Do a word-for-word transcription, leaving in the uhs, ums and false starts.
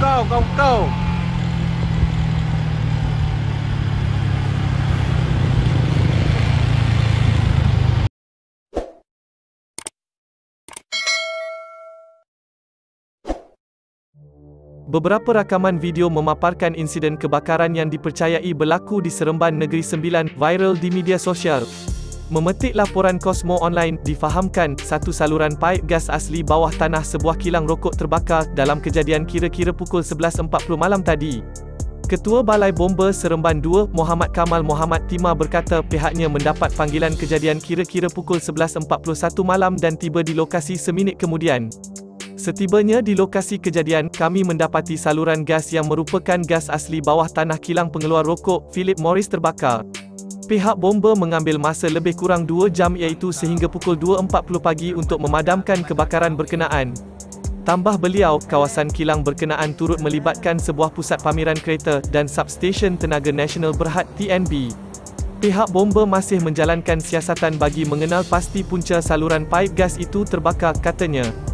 go, go, go. Beberapa rakaman video memaparkan insiden kebakaran yang dipercayai berlaku di Seremban Negeri sembilan, viral di media sosial. Memetik laporan Cosmo Online, difahamkan, satu saluran paip gas asli bawah tanah sebuah kilang rokok terbakar dalam kejadian kira-kira pukul sebelas empat puluh malam tadi. Ketua Balai Bomber Seremban dua, Muhammad Kamal Muhammad Timah berkata pihaknya mendapat panggilan kejadian kira-kira pukul sebelas empat puluh satu malam dan tiba di lokasi seminit kemudian. Setibanya di lokasi kejadian, kami mendapati saluran gas yang merupakan gas asli bawah tanah kilang pengeluar rokok, Philip Morris terbakar. Pihak bomba mengambil masa lebih kurang dua jam iaitu sehingga pukul dua empat puluh pagi untuk memadamkan kebakaran berkenaan. Tambah beliau, kawasan kilang berkenaan turut melibatkan sebuah pusat pameran kereta dan substesen tenaga nasional berhad T N B. Pihak bomba masih menjalankan siasatan bagi mengenal pasti punca saluran paip gas itu terbakar, katanya.